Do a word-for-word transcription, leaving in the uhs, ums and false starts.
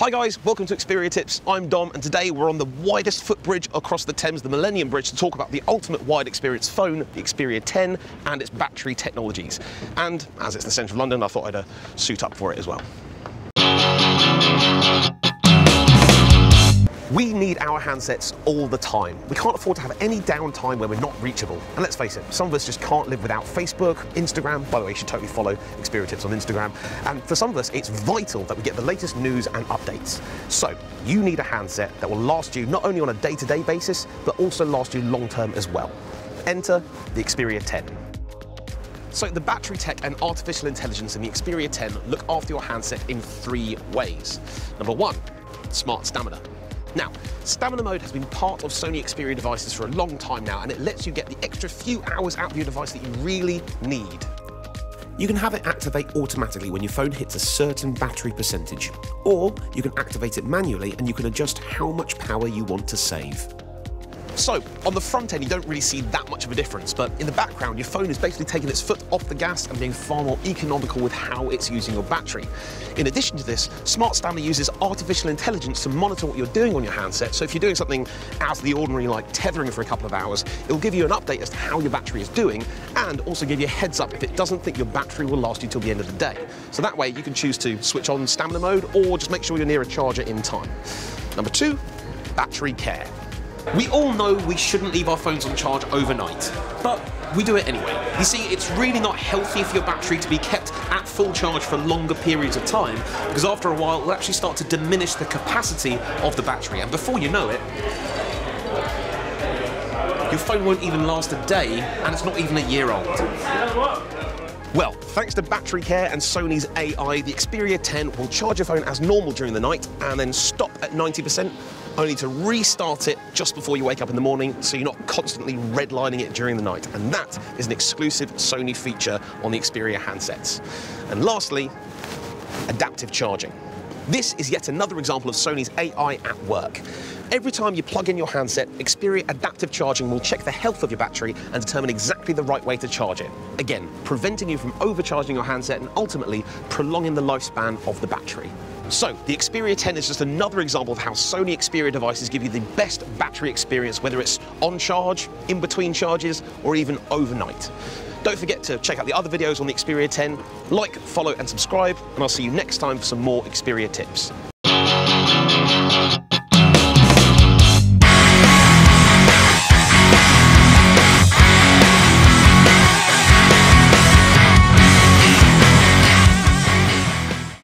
Hi guys, welcome to Xperia Tips. I'm Dom and today we're on the widest footbridge across the Thames, the Millennium Bridge, to talk about the ultimate wide experience phone, the Xperia ten, and its battery technologies. And as it's the centre of London, I thought I'd uh, suit up for it as well. We need our handsets all the time. We can't afford to have any downtime where we're not reachable. And let's face it, some of us just can't live without Facebook, Instagram. By the way, you should totally follow Xperia Tips on Instagram. And for some of us, it's vital that we get the latest news and updates. So you need a handset that will last you not only on a day-to-day basis, but also last you long-term as well. Enter the Xperia ten. So the battery tech and artificial intelligence in the Xperia ten look after your handset in three ways. Number one, smart stamina. Now, Stamina Mode has been part of Sony Xperia devices for a long time now, and it lets you get the extra few hours out of your device that you really need. You can have it activate automatically when your phone hits a certain battery percentage, or you can activate it manually and you can adjust how much power you want to save. So, on the front end, you don't really see that much of a difference, but in the background, your phone is basically taking its foot off the gas and being far more economical with how it's using your battery. In addition to this, smart stamina uses artificial intelligence to monitor what you're doing on your handset, so if you're doing something out of the ordinary, like tethering for a couple of hours, it will give you an update as to how your battery is doing, and also give you a heads up if it doesn't think your battery will last you till the end of the day. So that way, you can choose to switch on stamina mode, or just make sure you're near a charger in time. Number two, battery care. We all know we shouldn't leave our phones on charge overnight, but we do it anyway. You see, it's really not healthy for your battery to be kept at full charge for longer periods of time, because after a while, it'll actually start to diminish the capacity of the battery, and before you know it, your phone won't even last a day, and it's not even a year old. Well, thanks to battery care and Sony's A I, the Xperia ten will charge your phone as normal during the night and then stop at ninety percent, only to restart it just before you wake up in the morning so you're not constantly redlining it during the night. And that is an exclusive Sony feature on the Xperia handsets. And lastly, adaptive charging. This is yet another example of Sony's A I at work. Every time you plug in your handset, Xperia Adaptive Charging will check the health of your battery and determine exactly the right way to charge it. Again, preventing you from overcharging your handset and ultimately prolonging the lifespan of the battery. So, the Xperia ten is just another example of how Sony Xperia devices give you the best battery experience, whether it's on charge, in between charges, or even overnight. Don't forget to check out the other videos on the Xperia ten. Like, follow, and subscribe, and I'll see you next time for some more Xperia tips.